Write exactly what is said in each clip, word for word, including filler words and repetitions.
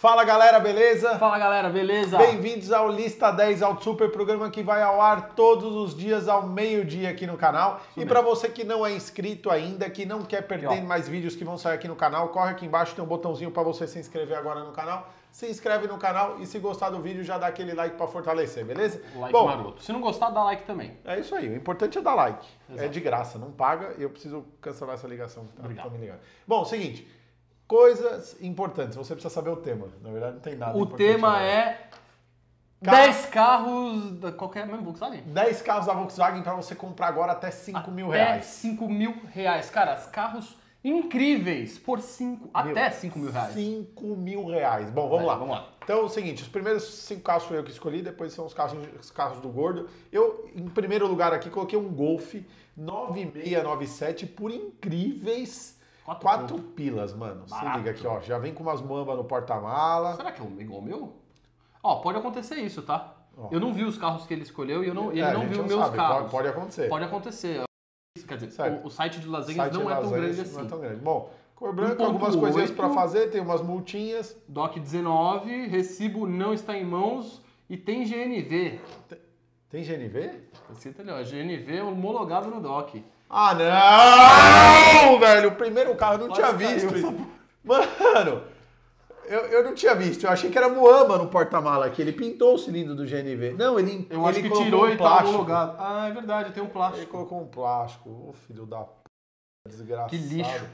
Fala galera, beleza? Fala galera, beleza? Bem-vindos ao Lista dez Autosuper, programa que vai ao ar todos os dias ao meio-dia aqui no canal. Isso e para você que não é inscrito ainda, que não quer perder aqui, mais vídeos que vão sair aqui no canal, corre aqui embaixo, tem um botãozinho para você se inscrever agora no canal. Se inscreve no canal e se gostar do vídeo já dá aquele like para fortalecer, beleza? Like bom, maroto. Se não gostar, dá like também. É isso aí, o importante é dar like. Exato. É de graça, não paga. Eu preciso cancelar essa ligação. Tá? Obrigado. Me ligando. Bom, seguinte... Coisas importantes, você precisa saber o tema. Na verdade, não tem nada. O tema lá. É Car... dez carros da qualquer mesmo Volkswagen. dez carros da Volkswagen para você comprar agora até cinco mil reais. cinco mil reais. Cara, os carros incríveis por cinco, até cinco mil reais. cinco mil reais. Bom, vamos é, lá. Vamos lá. Então é o seguinte, os primeiros cinco carros fui eu que escolhi, depois são os carros, os carros do Gordo. Eu, em primeiro lugar aqui, coloquei um Golf nove seis nove sete por incríveis... Quatro, Quatro pilas, mano. Barato. Se liga aqui, ó. Já vem com umas mambas no porta-mala. Será que é igual o meu? Ó, pode acontecer isso, tá? Ó. Eu não vi os carros que ele escolheu e eu não, ele é, não viu os meus sabe. carros. Pode, pode acontecer. Pode acontecer. Quer dizer, o, o site de lasanhas não é tão grande assim. Não é tão grande. Bom, cor branca, algumas coisinhas pra fazer, tem umas multinhas. D O C dezenove, recibo não está em mãos e tem G N V. Tem, tem G N V? Escrita ali, ó. G N V homologado no D O C. Ah, não, não, velho, o primeiro carro eu não Nossa, tinha visto. Cara, eu... Mano, eu, eu não tinha visto, eu achei que era Moama no porta-mala aqui, ele pintou o cilindro do G N V. Não, ele Eu ele acho que tirou um e tá homologado. Ah, é verdade, tem um plástico. Ele colocou um plástico, ô filho da p... desgraçado. Que lixo.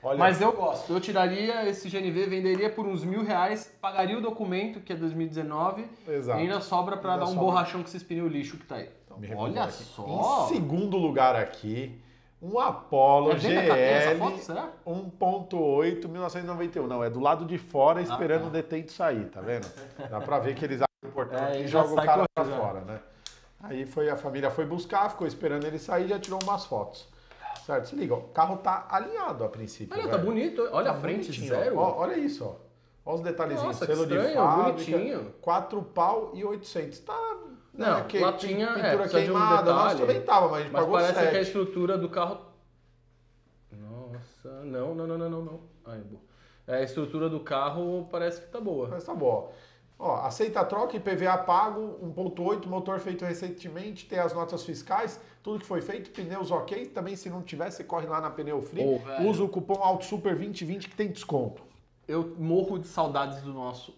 Olha. Mas eu gosto, eu tiraria esse G N V, venderia por uns mil reais, pagaria o documento, que é dois mil e dezenove, Exato. E ainda sobra pra ainda dar um sobra. borrachão com esse pneu lixo que tá aí. Então, olha só! Em segundo lugar aqui, um Apollo é G L um ponto oito mil novecentos e noventa e um. Não, é do lado de fora esperando ah, tá. o detento sair, tá vendo? Dá pra ver que eles abrem o portão é, e jogam o cara pra fora, né? Aí foi, a família foi buscar, ficou esperando ele sair e já tirou umas fotos. Certo? Se liga, ó, o carro tá alinhado a princípio. Olha, velho. Tá bonito. Olha tá a frente, zero. Ó, olha isso, ó. Olha os detalhezinhos. Nossa, selo que estranho, de fábrica, bonitinho. quatro pau e oitocentos. Tá... Não, é, que latinha, pintura é, queimada, um nós também tava, mas a gente mas pagou parece sete. Que a estrutura do carro... Nossa, não, não, não, não, não. Ai, é, a estrutura do carro parece que tá boa. Mas tá boa. Ó, aceita a troca, I P V A pago, um ponto oito, motor feito recentemente, tem as notas fiscais, tudo que foi feito, pneus ok, também se não tiver, você corre lá na Pneu Free, oh, usa o cupom AutoSuper vinte vinte que tem desconto. Eu morro de saudades do nosso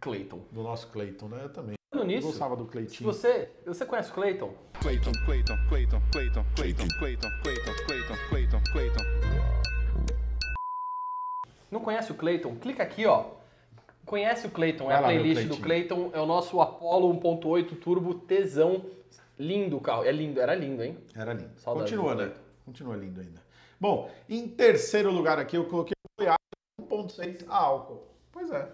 Cleiton. Do nosso Cleiton, né? Eu também. Nisso, eu gostava do Cleiton. Se você, você conhece o Cleiton? Cleiton, Cleiton, Cleiton, Cleiton, Cleiton, Cleiton, Cleiton, Cleiton, Cleiton, Cleiton. Não conhece o Cleiton? Clica aqui, ó. Conhece o Cleiton, é a playlist do Cleiton, é o nosso Apollo um ponto oito Turbo tesão. Lindo o carro, é lindo, era lindo, hein? Era lindo. Saudade. Continua, né? Continua lindo ainda. Bom, em terceiro lugar aqui eu coloquei o Voyage um ponto seis a álcool. Pois é.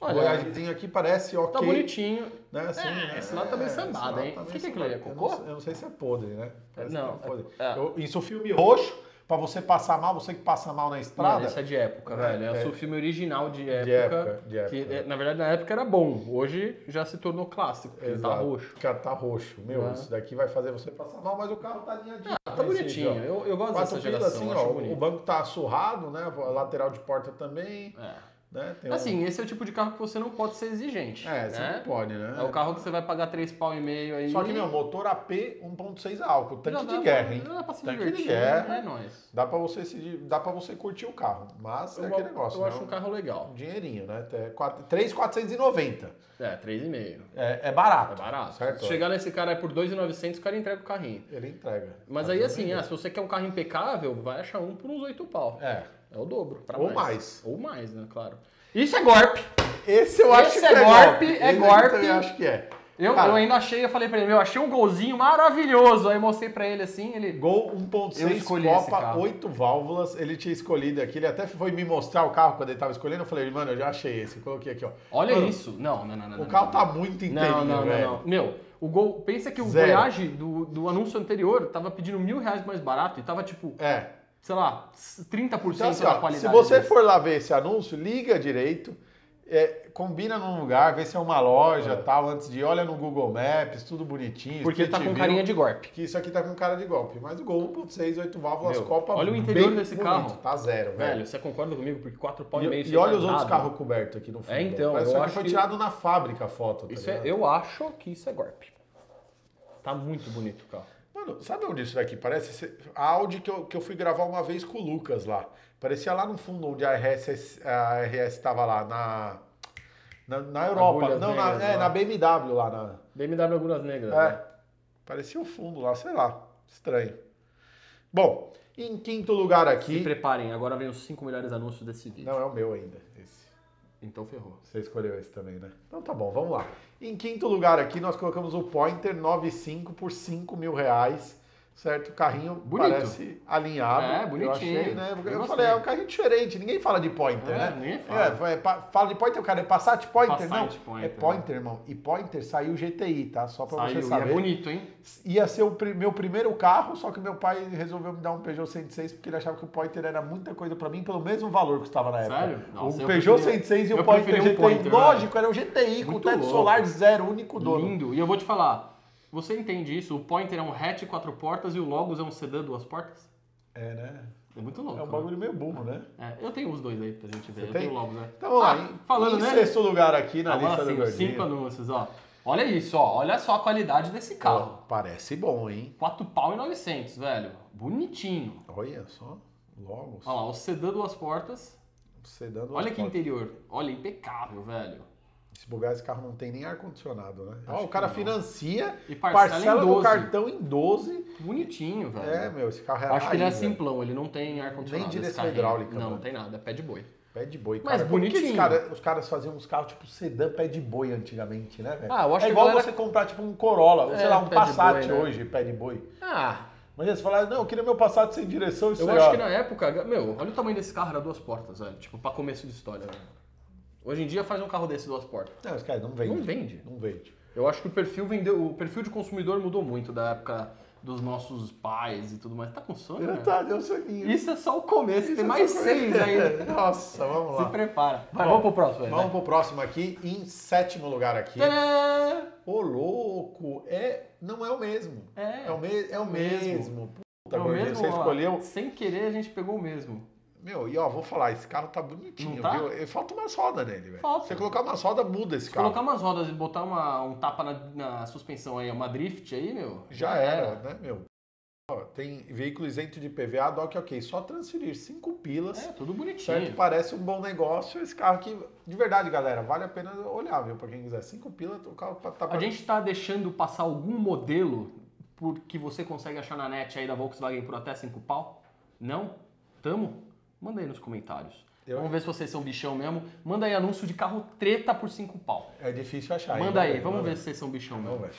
Olha, o Voyagezinho aqui parece ok. Tá bonitinho. Né? Assim, é, né? Esse lado tá bem sambado, hein? O que é aquilo ali? É cocô? Eu não, eu não sei se é podre, né? Parece não. É podre. É, é. Eu, isso é filme roxo, pra você passar mal, você que passa mal na estrada. Não, esse é de época, é, velho. É, é o filme original de época. De época, de época. Que, na verdade, na época era bom. Hoje já se tornou clássico, porque Exato. Tá roxo. Cara, tá roxo. Meu, é. Isso daqui vai fazer você passar mal, mas o carro tá alinhadinho. Ah, tá bonitinho. Jeito, eu, eu gosto dessa geração. Assim, ó, o banco tá surrado, né? A lateral de porta também. É. Né? Tem assim, um... esse é o tipo de carro que você não pode ser exigente. É, você né? não pode, né? É o carro que você vai pagar três pau e meio aí. Só que, meu, motor A P um ponto seis álcool, tanque de guerra, hein? Não dá pra se tanque divertir, de guerra, é nóis. Dá pra você, se, dá pra você curtir o carro, mas eu, é aquele negócio. Eu né? acho um carro legal. Um dinheirinho, né? três mil quatrocentos e noventa. É, três e meio. É, é barato. É barato. Certo? Se chegar nesse cara é por dois mil e novecentos, o cara entrega o carrinho. Ele entrega. Mas, mas aí, assim, ah, se você quer um carro impecável, vai achar um por uns oito pau. É. É o dobro. Pra Ou mais. mais. Ou mais, né? Claro. Isso é golpe. Esse eu acho Esse que é, é golpe. golpe. É Esse golpe. Eu acho que é. Eu, eu ainda achei, eu falei pra ele, meu, achei um golzinho maravilhoso. Aí mostrei pra ele assim, ele... Gol um ponto seis, Copa, oito válvulas. Ele tinha escolhido aqui. Ele até foi me mostrar o carro quando ele tava escolhendo. Eu falei, mano, eu já achei esse. Coloquei aqui, ó. Olha mano, isso. Não, não, não, não. O não, carro não, tá não. muito inteirinho, não, não, velho. Não, não. Meu... O Gol, pensa que o Voyage do, do anúncio anterior tava pedindo mil reais mais barato e tava tipo, é. sei lá, trinta por cento então, assim, da ó, qualidade. Se você desse. for lá ver esse anúncio, liga direito, É, combina num lugar, vê se é uma loja, é. tal, antes de olha no Google Maps, tudo bonitinho. Porque tá com viu, carinha de golpe. Que isso aqui tá com cara de golpe. Mas o Gol um ponto seis, oito válvulas, meu, copa. Olha o interior desse bonito. carro. Tá zero, velho. Velho, você concorda comigo? Porque quatro pau e meio. E, e, e olha tá os nada. outros carros cobertos aqui no fundo. É, então. Mas eu isso acho aqui foi tirado que... na fábrica a foto. Tá isso é, eu acho que isso é golpe. Tá muito bonito o carro. Mano, sabe onde isso daqui parece? A Audi que eu, que eu fui gravar uma vez com o Lucas lá. Parecia lá no fundo onde a R S estava lá, na, na, na Europa. Não, negras, na, é, na B M W lá. Na... B M W Agulhas Negras. É, né? Parecia o fundo lá, sei lá. Estranho. Bom, em quinto lugar aqui... Se preparem, agora vem os cinco melhores anúncios desse vídeo. Não, é o meu ainda, esse. Então ferrou. Você escolheu esse também, né? Então tá bom, vamos lá. Em quinto lugar aqui, nós colocamos o Pointer nove cinco por cinco mil reais, certo? O carrinho bonito. Parece alinhado. É, bonitinho. Eu achei, né? Eu, eu falei, é um carrinho diferente. Ninguém fala de Pointer, é, né? Ninguém fala. É, é, fala de Pointer, o cara é Passat Pointer? Passat, não, Pointer, é Pointer, né? Irmão. E Pointer saiu G T I, tá? Só pra saiu, você saber. E é bonito, hein? Ia ser o meu primeiro carro, só que meu pai resolveu me dar um Peugeot cento e seis porque ele achava que o Pointer era muita coisa pra mim pelo mesmo valor que estava na época. Sério? Nossa, o Peugeot preferia, cento e seis e o Pointer G T I. Um Pointer, lógico, era um G T I muito com teto louco. solar zero, único dono. Lindo. E eu vou te falar... Você entende isso? O Pointer é um hatch quatro portas e o Logus é um sedã duas portas? É, né? É muito louco. É um bagulho meio burro, né? É, eu tenho os dois aí pra gente ver. Você eu tem? tenho o Logus, né? Então, ah, lá, falando, em né? sexto lugar aqui na ah, lista assim, do Gordinho. Cinco anúncios, ó. Olha isso, ó. Olha só a qualidade desse carro. Oh, parece bom, hein? quatro pau e novecentos, velho. Bonitinho. Olha só. Logus. Olha lá, o sedã duas portas. O sedã duas Olha portas. que interior. Olha, impecável, velho. Se bobear, esse carro não tem nem ar-condicionado, né? Ó, o cara financia e parcela, parcela no cartão em doze. Bonitinho, velho. É, meu, esse carro é Acho raio, que ele é velho. simplão, ele não tem ar-condicionado. Nem direção hidráulica. Não, não tem nada, é pé de boi. Pé de boi, cara. Mas bonitinho. Cara, os caras faziam uns carros tipo sedã pé de boi antigamente, né, velho? Ah, eu acho é igual que galera... você comprar tipo um Corolla, ou é, sei lá, um Passat boi, né? hoje, pé de boi. Ah... Mas eles falaram, não, eu queria meu Passat sem direção e Eu acho ó. que na época, meu, olha o tamanho desse carro, era duas portas, velho. Tipo, pra começo de história, velho. Hoje em dia faz um carro desse duas portas. Não, esse cara não vende. Não vende. Não vende. Eu acho que o perfil, vendeu, o perfil de consumidor mudou muito da época dos nossos pais e tudo mais. Tá com sono? Eu tá, deu soninho. Isso é só o começo, Isso tem é mais seis ainda. Nossa, vamos lá. Se prepara. Vai, Bom, vamos pro próximo aí. Vamos né? pro próximo aqui. Em sétimo lugar aqui. Tadã! Ô, louco! É, não é o mesmo. É. É o, me é o mesmo. mesmo. Puta, é o mesmo, você ó, escolheu. Sem querer a gente pegou o mesmo. Meu, e ó, vou falar, esse carro tá bonitinho, tá? viu? Falta uma solda nele, velho. Falta. Você colocar uma solda, muda esse Se carro. Se colocar umas rodas e botar uma, um tapa na, na suspensão aí, uma drift aí, meu... Já, já era, era, né, meu? Ó, tem veículo isento de P V A, doc, ok, só transferir cinco pilas. É, tudo bonitinho. Certo? Parece um bom negócio esse carro aqui. De verdade, galera, vale a pena olhar, viu? Pra quem quiser, cinco pilas, o carro tá... A gente tá deixando passar algum modelo que você consegue achar na net aí da Volkswagen por até cinco pau? Não? Tamo? Manda aí nos comentários. Eu... Vamos ver se vocês são bichão mesmo. Manda aí anúncio de carro treta por cinco pau. É difícil achar. Manda aí, vamos ver se vocês são bichão mesmo.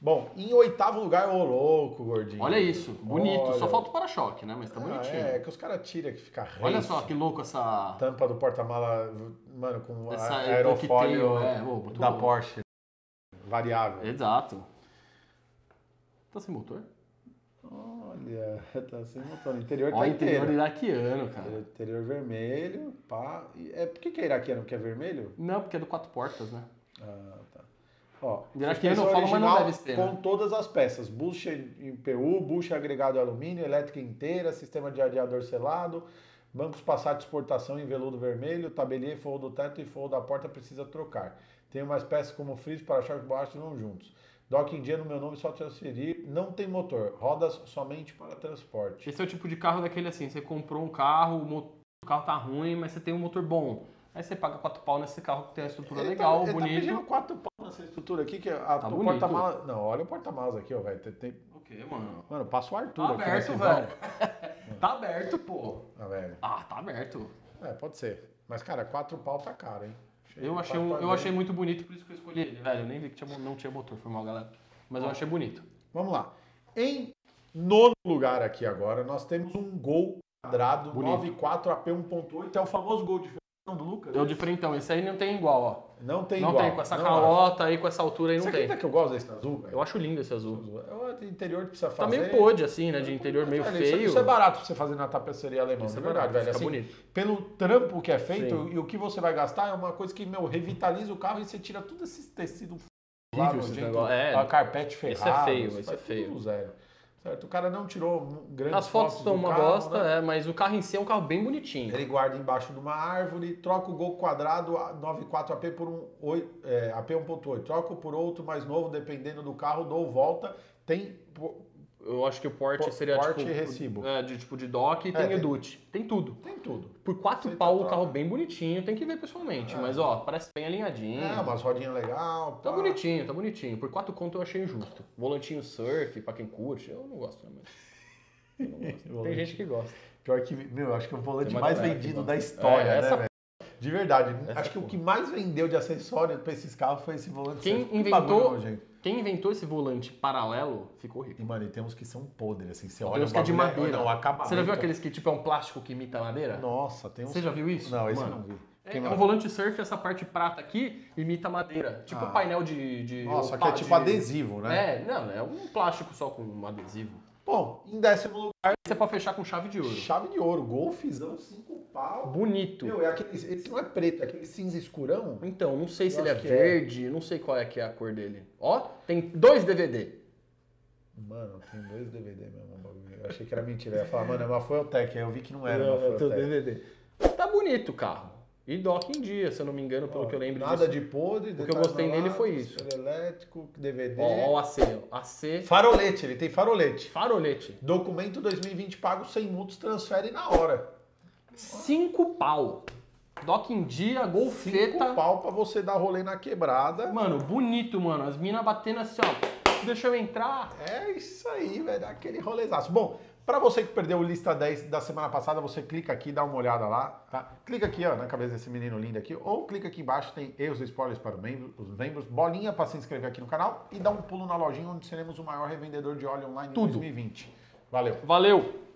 Bom, em oitavo lugar, ô louco, gordinho. Olha isso, bonito. Olha. Só falta o para-choque, né? Mas tá ah, bonitinho. É, é que os caras tiram que fica rei. Olha só que louco essa... Tampa do porta-mala, mano, com essa aerofólio é, oh, da louco. Porsche. Variável. Exato. Tá sem motor? Olha, tá sem motor. O interior Olha, tá inteiro. interior iraquiano, cara. Interior, interior vermelho, pá. É, por que que é iraquiano? Porque é vermelho? Não, porque é do quatro portas, né? Ah, tá. Ó, iraquiano eu falo, mas não deve ser. Com né? todas as peças. Bucha em P U, bucha agregado a alumínio, elétrica inteira, sistema de radiador selado, bancos Passat de exportação em veludo vermelho, tabelier, forro do teto e forro da porta precisa trocar. Tem umas peças como friso, para-choque, borracha vão juntos. Dock em dia no meu nome só transferir, não tem motor, rodas somente para transporte. Esse é o tipo de carro daquele assim, você comprou um carro, o, motor, o carro tá ruim, mas você tem um motor bom. Aí você paga quatro pau nesse carro que tem a estrutura ele legal, tá, bonito. Ele tá pedindo quatro pau nessa estrutura aqui, que a, tá o porta-malas... Não, olha o porta-malas aqui, ó, velho. Tem, tem... O que, mano? Mano, passa o Arthur tá aqui. Aberto, velho. Tá aberto, pô. Ah, velho. Ah, tá aberto. É, pode ser. Mas, cara, quatro pau tá caro, hein? Eu achei, um, eu achei muito bonito, por isso que eu escolhi ele, velho. Eu nem vi que tinha, não tinha motor, foi mal, galera. Mas eu achei bonito. Vamos lá. Em nono lugar aqui agora, nós temos um Gol quadrado, bonito. nove quatro A P um ponto oito. É o famoso Gol de do Lucas? Deu de frentão, esse aí não tem igual, ó. Não tem não igual. Não tem, com essa não calota acho. Aí, com essa altura aí, não tem. Você acredita que eu gosto desse azul, velho? Eu acho lindo esse azul. O interior que precisa fazer... Tá meio pode assim, né? De interior meio é, feio. Isso é barato pra você fazer na tapeçaria alemã, isso é verdade, velho. Fica assim, bonito. Pelo trampo que é feito Sim. e o que você vai gastar é uma coisa que, meu, revitaliza o carro e você tira todo esse tecido... Lá, esse jeito, é, a carpete ferrado. Isso é feio, isso é feio. Zero. Certo? O cara não tirou grandes As fotos são uma carro, bosta, né? é, mas o carro em si é um carro bem bonitinho. Ele guarda embaixo de uma árvore, troca o Gol quadrado nove vírgula quatro A P por um oito, é, A P um ponto oito, troca por outro mais novo, dependendo do carro, dou volta. Tem. Eu acho que o porte por, seria porte tipo, e recibo. É, de tipo de dock e é, tem edut. Tem, tem tudo. Tem tudo. Por quatro pau, o carro bem bonitinho, tem que ver pessoalmente. É, mas ó, parece bem alinhadinho. É, umas rodinhas legal. Pá. Tá bonitinho, tá bonitinho. Por quatro conto eu achei injusto. Volantinho surf, pra quem curte, eu não gosto, né? Mas... Eu não gosto. Tem gente que gosta. Pior que, meu, eu acho que é o volante mais galera, vendido da história, é, essa... né? De verdade. Essa acho que porra. O que mais vendeu de acessório pra esses carros foi esse volante. Quem surf. Inventou... Que bagulho, Quem inventou esse volante paralelo ficou rico. E, mano, e tem uns que são podres, assim. Você olha, tem uns que é de madeira. Não, acabamento. Você já viu aqueles que, tipo, é um plástico que imita madeira? Nossa, tem uns... Você já viu isso? Não, esse eu não vi. É, é um volante surf, essa parte prata aqui imita madeira. Tipo ah. painel de... de Nossa, opa, que é tipo de... adesivo, né? É, não, é um plástico só com um adesivo. Bom, em décimo lugar... Esse é pra fechar com chave de ouro. Chave de ouro, golfizão, cinco pau. Bonito. Meu, é aquele, esse não é preto, é aquele cinza escurão. Então, não sei eu se ele é verde, é. não sei qual é que é a cor dele. Ó, tem dois D V D. Mano, tem dois D V D mesmo. Eu achei que era mentira. Eu ia falar, mano, é uma FuelTech. Aí eu vi que não era não, uma FuelTech. D V D. Tá bonito o carro. E dock em dia, se eu não me engano, pelo ó, que eu lembro nada disso. Nada de podre. O que eu gostei nele lado, foi isso. Elétrico, D V D. Ó, ó o A C, ó. A C. Farolete, ele tem farolete. Farolete. Documento dois mil e vinte pago sem multas, transfere na hora. Cinco pau. Dock em dia, golfeta. Cinco pau pra você dar rolê na quebrada. Mano, bonito, mano. As minas batendo assim, ó. Deixa eu entrar. É isso aí, velho. Aquele rolezaço. Bom... Para você que perdeu o Lista dez da semana passada, você clica aqui, dá uma olhada lá, tá? Clica aqui, ó, na cabeça desse menino lindo aqui, ou clica aqui embaixo, tem e os spoilers para os membros, os membros, bolinha para se inscrever aqui no canal e dá um pulo na lojinha onde seremos o maior revendedor de óleo online em dois mil e vinte. Valeu! Valeu!